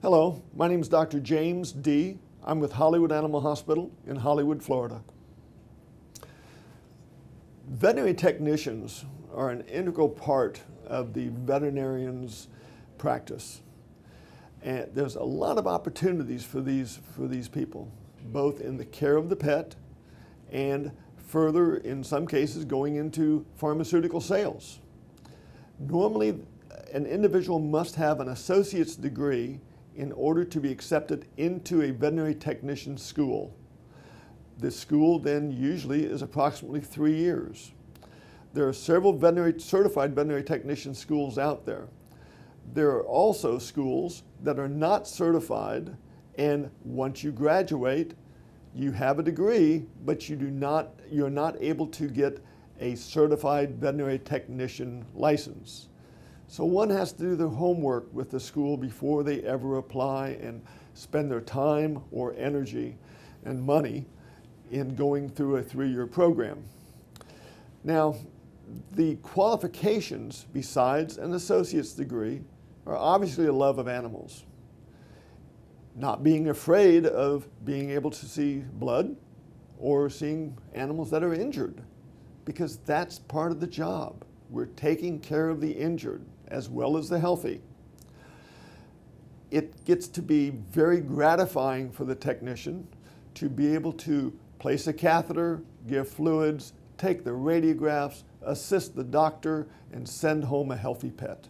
Hello, my name is Dr. James Dee. I'm with Hollywood Animal Hospital in Hollywood, Florida. Veterinary technicians are an integral part of the veterinarian's practice. And there's a lot of opportunities for these people, both in the care of the pet and further, in some cases, going into pharmaceutical sales. Normally, an individual must have an associate's degree in order to be accepted into a veterinary technician school. The school then usually is approximately 3 years. There are several certified veterinary technician schools out there. There are also schools that are not certified, and once you graduate, you have a degree, but you're not able to get a certified veterinary technician license. So one has to do their homework with the school before they ever apply and spend their time or energy and money in going through a 3-year program. Now, the qualifications besides an associate's degree are obviously a love of animals. Not being afraid of being able to see blood or seeing animals that are injured, because that's part of the job. We're taking care of the injured as well as the healthy. It gets to be very gratifying for the technician to be able to place a catheter, give fluids, take the radiographs, assist the doctor, and send home a healthy pet.